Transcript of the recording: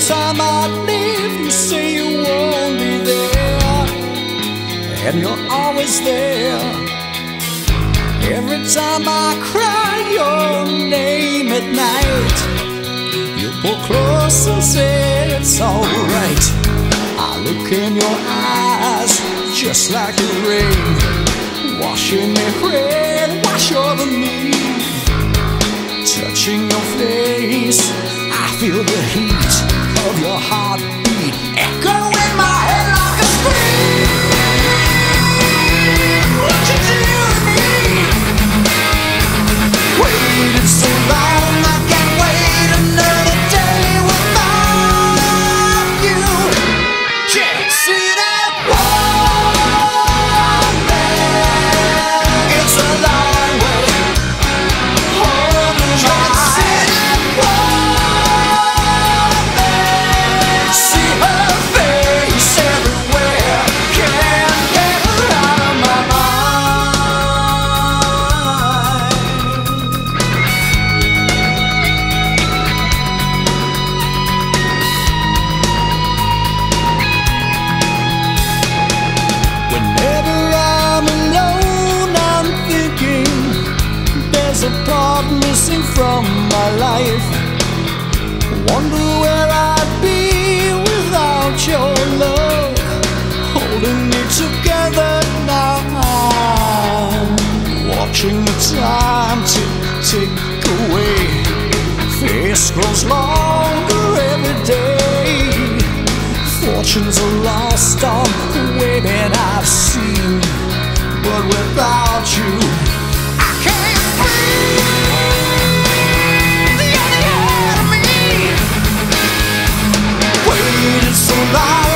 time I leave, you say you won't be there, and you're always there. Every time I cry your name at night, you pull close and say it's alright. I look in your eyes just like the rain, washing me red, wash over me. Touching your face, I feel the heat of your heartbeat echo in my head like a scream. What you do to me? Waited so long, I can't wait another day without you. Can't see that one thing. It's a long way home to my. From my life, wonder where I'd be without your love, holding me together now. Watching the time tick away, face grows longer every day. Fortunes are lost on the women I've seen, but without you, I can't breathe. It's so loud.